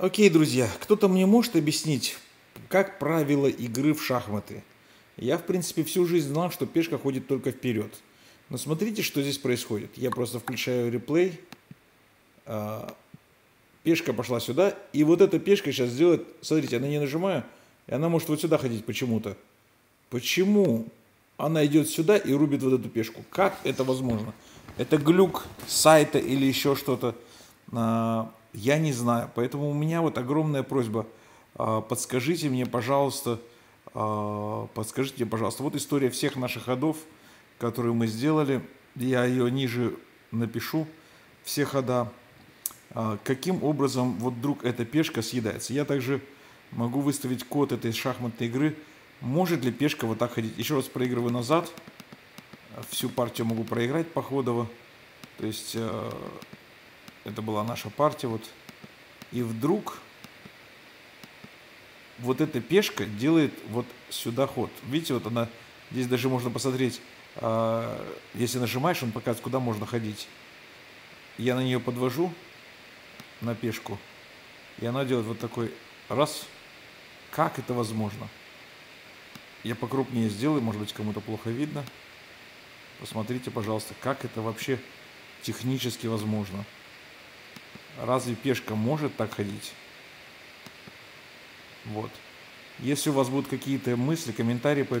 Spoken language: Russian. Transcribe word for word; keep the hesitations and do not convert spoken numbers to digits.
Окей, друзья, кто-то мне может объяснить, как правило игры в шахматы? Я, в принципе, всю жизнь знал, что пешка ходит только вперед. Но смотрите, что здесь происходит. Я просто включаю реплей. Пешка пошла сюда. И вот эта пешка сейчас сделает... Смотрите, она не нажимаю. И она может вот сюда ходить почему-то. Почему она идет сюда и рубит вот эту пешку? Как это возможно? Это глюк сайта или еще что-то? Я не знаю. Поэтому у меня вот огромная просьба. Подскажите мне, пожалуйста... Подскажите мне, пожалуйста. Вот история всех наших ходов, которую мы сделали. Я ее ниже напишу. Все хода. Каким образом вот вдруг эта пешка съедается? Я также могу выставить код этой шахматной игры. Может ли пешка вот так ходить? Еще раз проигрываю назад. Всю партию могу проиграть походово. То есть это была наша партия. Вот. И вдруг вот эта пешка делает вот сюда ход. Видите, вот она... Здесь даже можно посмотреть... Если нажимаешь, он показывает, куда можно ходить. Я на нее подвожу, на пешку, и она делает вот такой раз. Как это возможно? Я покрупнее сделаю, может быть, кому-то плохо видно. Посмотрите, пожалуйста, как это вообще технически возможно. Разве пешка может так ходить? Вот. Если у вас будут какие-то мысли, комментарии по